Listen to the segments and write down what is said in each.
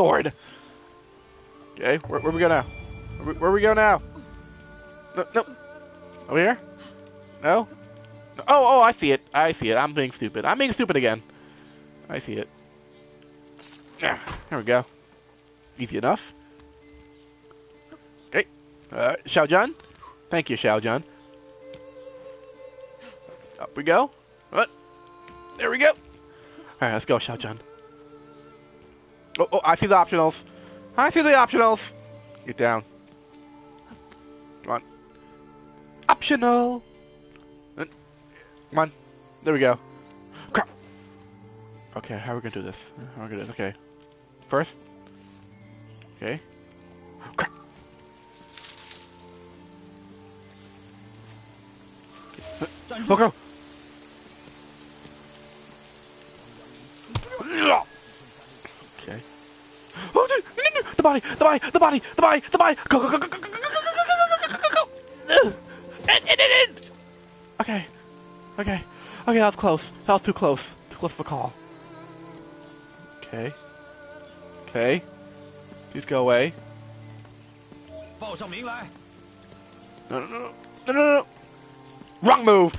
sword. Okay, where we go now? Where we go now? No, no. Over here? No? No. Oh, I see it. I see it. I'm being stupid. I'm being stupid again. I see it. Yeah, there we go. Easy enough. Okay. Shao Jun? Thank you, Shao Jun. Up we go. What? There we go. Alright, let's go, Shao Jun. Oh, I see the optionals. I see the optionals. Get down. Come on. Optional. Come on. There we go. Crap. Okay, how are we gonna do this? How are we gonna do this? Okay. First. Okay. Crap. Oh, go. Okay. Oh, no, no. The body. Go. In. Okay, that was close. That was too close. Too close of a call. Okay. Please go away. No. Wrong move!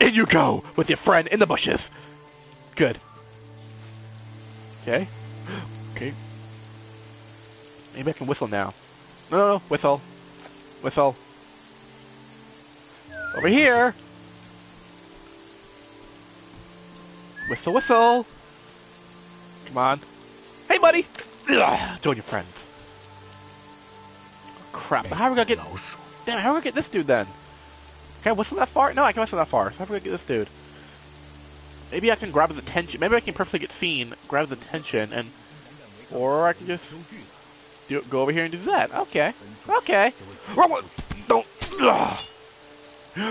In you go with your friend in the bushes. Good. Okay. Maybe I can whistle now. No. Whistle. Over here! Whistle. Come on. Hey, buddy! Join your friends. Crap, how are we gonna get... Damn, how are we gonna get this dude then? Can I whistle that far? No, I can whistle that far. So how are we gonna get this dude? Maybe I can grab his attention. Maybe I can purposely get seen, grab his attention, and... Or I can just... go over here and do that. Okay. Don't...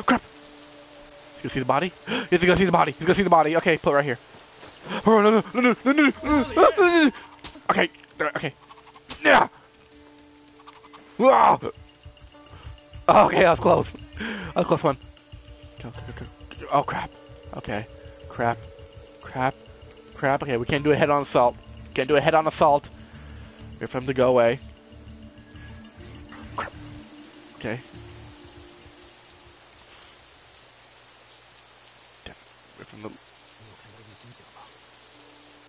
Crap! You see the body? Yes, he's gonna see the body. Okay, put it right here. Oh, no. Okay. Yeah. Okay, that was close. That was a close one. Oh, crap. Okay. Crap. Okay, we can't do a head-on assault. Wait for him to go away. Crap. Okay. Wait for him to...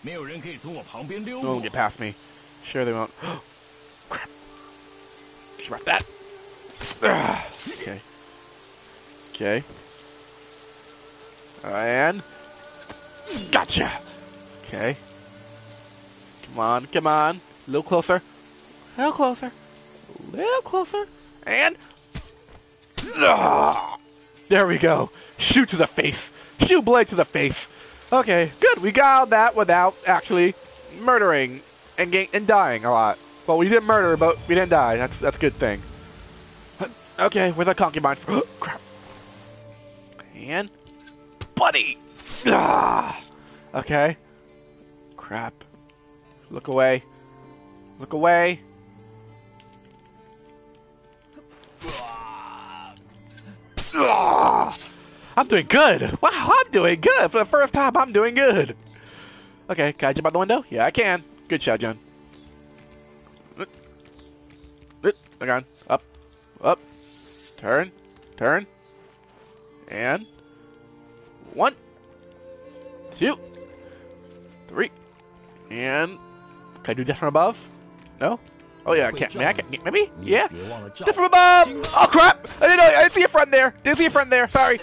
No one will get past me. Sure they won't. Crap. Just wrap that. Okay. And... Gotcha! Okay. Come on. A little closer. And... There we go. Shoot to the face. Shoot blade to the face. Okay, good. We got that without actually murdering and dying a lot. Well, we didn't murder, but we didn't die. That's a good thing. Okay, where's that concubine? Crap. And... Buddy! Okay. Crap. Look away. I'm doing good! Wow, I'm doing good! For the first time, I'm doing good! Okay, can I jump out the window? Yeah, I can. Good shot, John. Look on. Up. Turn. And... 1, 2, 3. And... Can I do death from above? No? Oh yeah, I can't. Maybe? Yeah? Death from above! Oh crap! I didn't see a friend there! Sorry!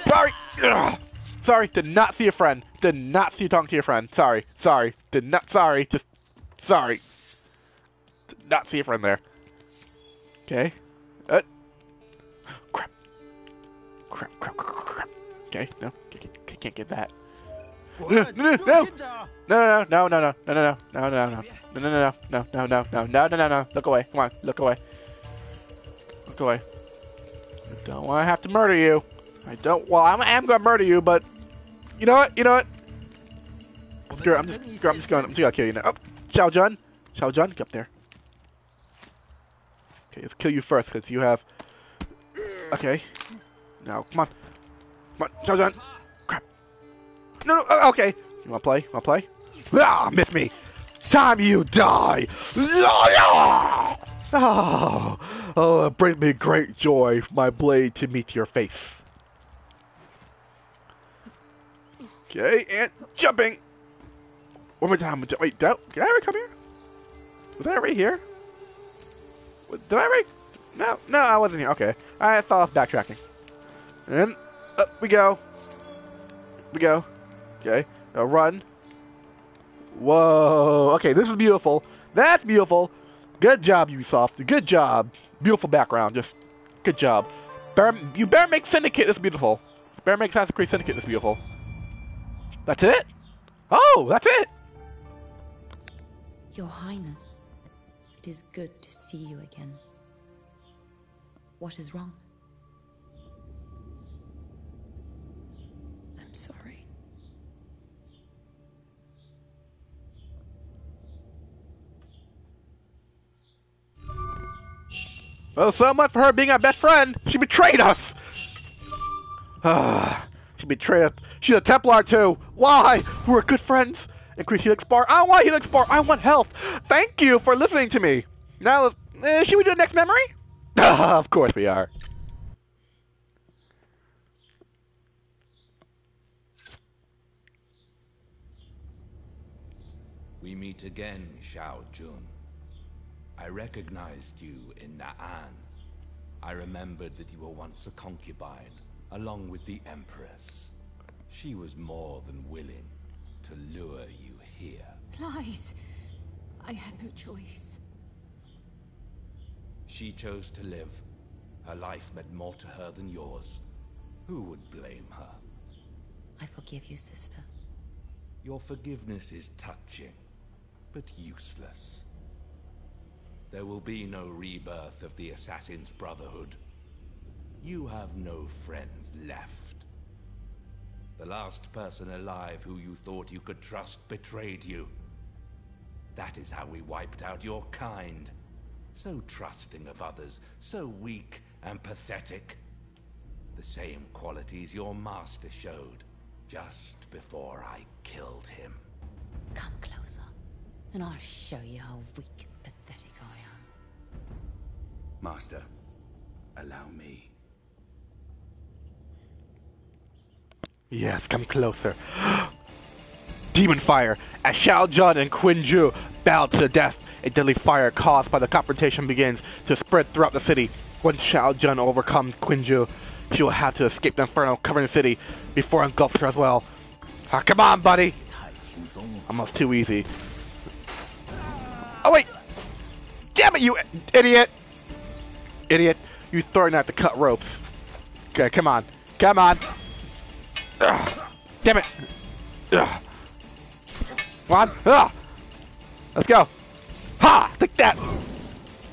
Ugh. Sorry, did not see a friend. Did not see you talking to your friend. Sorry. Sorry. Did not see a friend there. Okay. Crap. Okay, no. Can't get that. No. Look away. I don't want to have to murder you. I am gonna murder you, but you know what? I'm just gonna kill you now. Oh, Shao Jun, get up there. Okay, let's kill you first, because you have... Okay. Now, come on, Shao Jun. Crap. No, okay. You wanna play? Ah, miss me. time you die! Oh, it brings me great joy, my blade to meet your face. Okay, and jumping! One more time. Wait, did I ever come here? Was I right here? Did I right? No, no, I wasn't here. Okay. I fell off backtracking. And up we go. We go. Okay. Now run. Whoa. Okay, this is beautiful. That's beautiful. Good job, Ubisoft. Good job. Beautiful background. Just good job. You better make Syndicate this beautiful. Better make Assassin's Creed Syndicate this beautiful. That's it? Oh, that's it! Your Highness, it is good to see you again. What is wrong? I'm sorry. Well, so much for her being our best friend. She betrayed us! She betrayed us. She's a Templar too. Why? We were good friends. Increase Helix Bar. I don't want Helix Bar. I want health. Thank you for listening to me. Now, should we do the next memory? Of course we are. We meet again, Shao Jun. I recognized you in Nan'an. I remembered that you were once a concubine, along with the Empress. She was more than willing to lure you here. Lies! I had no choice. She chose to live. Her life meant more to her than yours. Who would blame her? I forgive you, sister. Your forgiveness is touching, but useless. There will be no rebirth of the Assassin's Brotherhood. You have no friends left. The last person alive who you thought you could trust betrayed you. That is how we wiped out your kind. So trusting of others, so weak and pathetic. The same qualities your master showed just before I killed him. Come closer, and I'll show you how weak and pathetic I am. Master, allow me. Yes, come closer. Demon fire. As Xiao Zhan and Qiu Ju battle to death, a deadly fire caused by the confrontation begins to spread throughout the city. When Xiao Zhan overcomes Qiu Ju, she will have to escape the inferno covering the city before it engulfs her as well. Ah, come on, buddy! Almost too easy. Oh, wait! Damn it, you idiot! Idiot, you throwing at the cut ropes. Okay, come on. Come on! Ugh. Damn it! Ugh. Come on! Ugh. Let's go! Ha! Take that!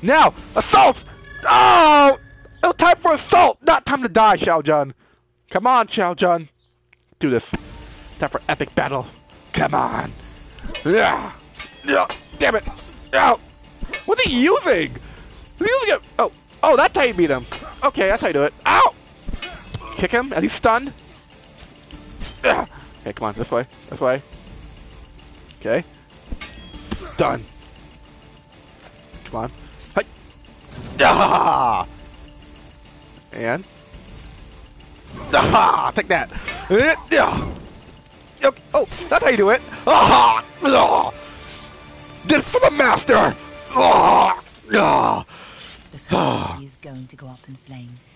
Now! Assault! Oh! No time for assault! Not time to die, Xiao Jun! Come on, Xiao Jun! Do this. Time for epic battle! Come on! Ugh. Ugh. Damn it! Ow! What's he using? He's using a... Oh! Oh, that's how you beat him! Okay, that's how you do it. Ow! Kick him? Is he stunned? Okay, come on, this way, this way. Okay. Done. Come on. Hi. Ah! And. Ah! Take that. Oh, that's how you do it. Ah! This for the master. This whole city is going to go up in flames.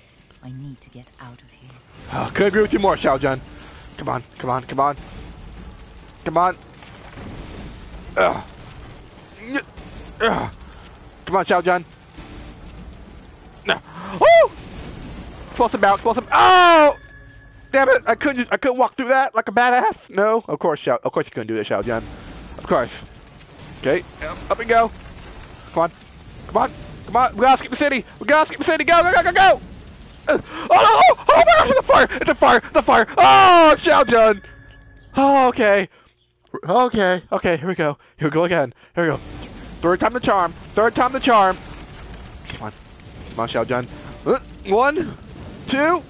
I need to get out of here. Couldn't agree with you more, Xiao Jun. Come on, come on, come on. Come on. Come on, Xiao Jun. Oh! Close him out. Oh! Damn it, I couldn't walk through that like a badass. No, of course you couldn't do that, Xiao Jun. Of course. Okay, up and go. Come on. Come on. Come on. We gotta skip the city. Go! Oh no! Oh my gosh! The fire! Oh, Xiao Jun! Oh, okay. Here we go again. Here we go. Third time the charm. Come on, Xiao Jun. 1, 2,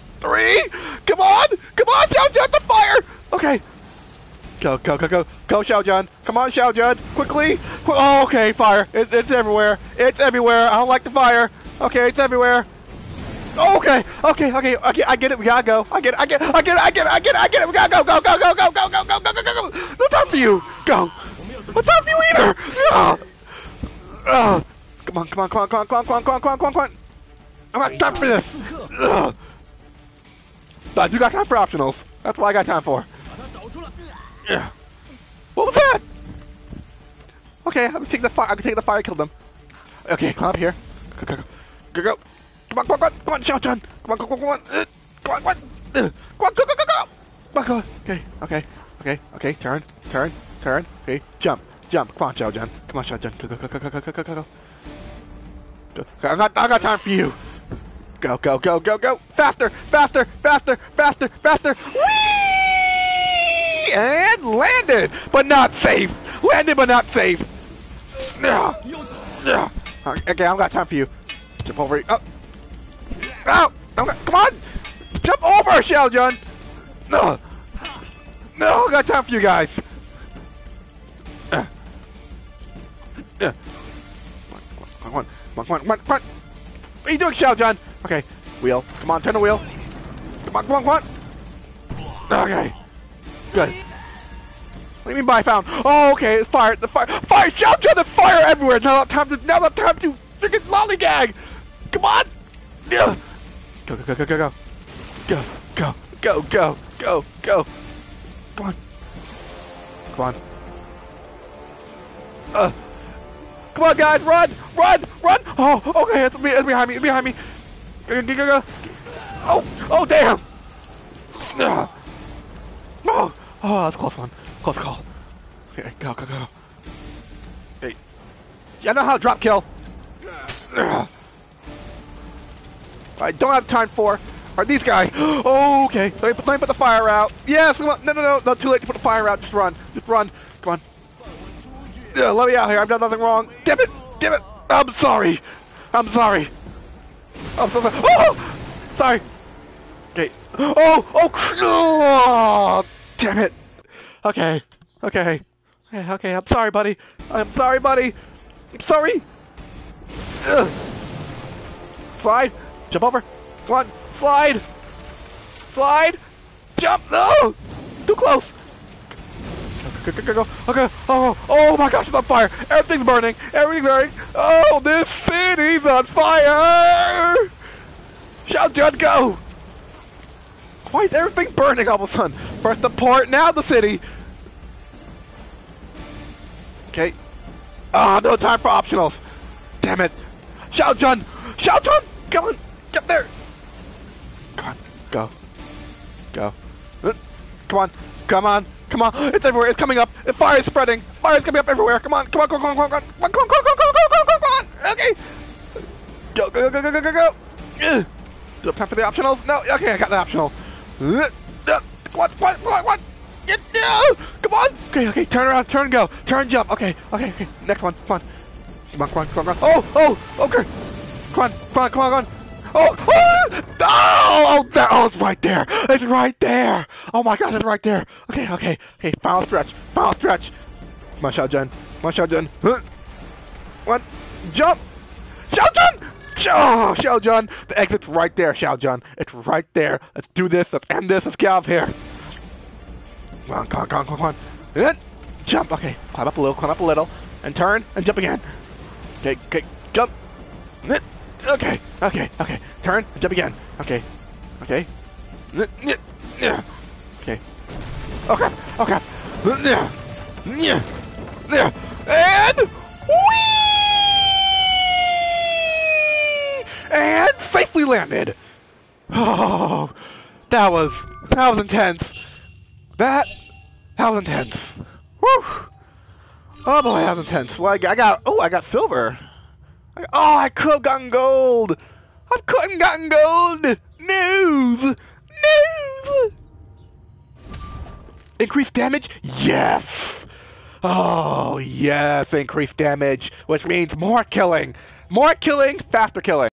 3. Come on, Xiao Jun! The fire. Okay. Go, go, go, go. Go, Shao Jun. Come on, Shao Jun. Quickly. Oh, okay, fire. It's everywhere. It's everywhere. I don't like the fire. Okay, it's everywhere. Oh, okay. I get it. We gotta go. I get it. We gotta go. Go. No time for you. Go. No time for you either. Come on. I'm not time for this. I do got time for optionals. That's what I got time for. Yeah. What was that? Okay, I'm taking the fire. I can take the fire. Kill them. Okay, climb up here. Go. Come on, Shao Jun. Come on, go. Okay. Turn. Okay, jump. Come on, Shao Jun. Go. I got time for you. Go. Faster. Whee! And landed, but not safe. Yeah. Okay, I don't got time for you. Jump over. Oh! Come on! Jump over, Shao Jun! No, I got time for you guys! Come on. What are you doing, Shao Jun? Okay, wheel. Come on, turn the wheel. Come on. Okay. Good. What do you mean by found? Oh, okay, it's fire. Fire! Shao Jun, the fire everywhere! Now not time to freaking lollygag! Come on! Go. Come on. Come on, guys, run! Oh, okay, it's behind me. Go. Oh, damn! Oh, that's a close one. Close call. Okay, go. Hey. Yeah, I know how to drop kill. I don't have time for are these guys. Oh, okay. Let me put the fire out. Yes, no, too late to put the fire out. Just run. Come on. Let me out here. I've done nothing wrong. Damn it. I'm sorry. I'm so sorry. Oh, sorry. Okay. Oh, damn it. Okay. I'm sorry, buddy. I'm sorry. Slide. Jump over. Come on. Slide. Jump. No. Too close. Go. Okay. Oh my gosh, it's on fire. Everything's burning. Oh, this city's on fire. Shao Jun, go. Why is everything burning all of a sudden? First the port, now the city. Okay. Ah, no time for optionals. Damn it. Shao Jun, come on. Get there! Come on, go. Come on! It's everywhere. It's coming up. The fire is spreading. Fire is coming up everywhere. Come on! Okay. Go! Do I have time for the optionals? No. Okay, I got the optional. What? Come on! Okay. Turn around. Turn, go. Turn, jump. Okay. Next one. Come on! Oh! Okay. Come on! Oh, it's right there. Oh my gosh, it's right there. Okay. Final stretch. Come on, Shao Jun. One. Jump. Shao Jun. The exit's right there, Shao Jun. It's right there. Let's do this. Let's end this. Let's get out of here. Come on. Jump. Okay. Climb up a little. And turn. And jump again. Okay. Jump. Okay. Turn, jump again. Okay. Okay. Okay. And whee! And safely landed. Oh, that was intense. That was intense. Woo! Oh boy, that was intense. Well, I got silver. Oh, I could have gotten gold! I couldn't gotten gold! News! Increased damage? Yes! Oh, yes, increased damage, which means more killing! Faster killing!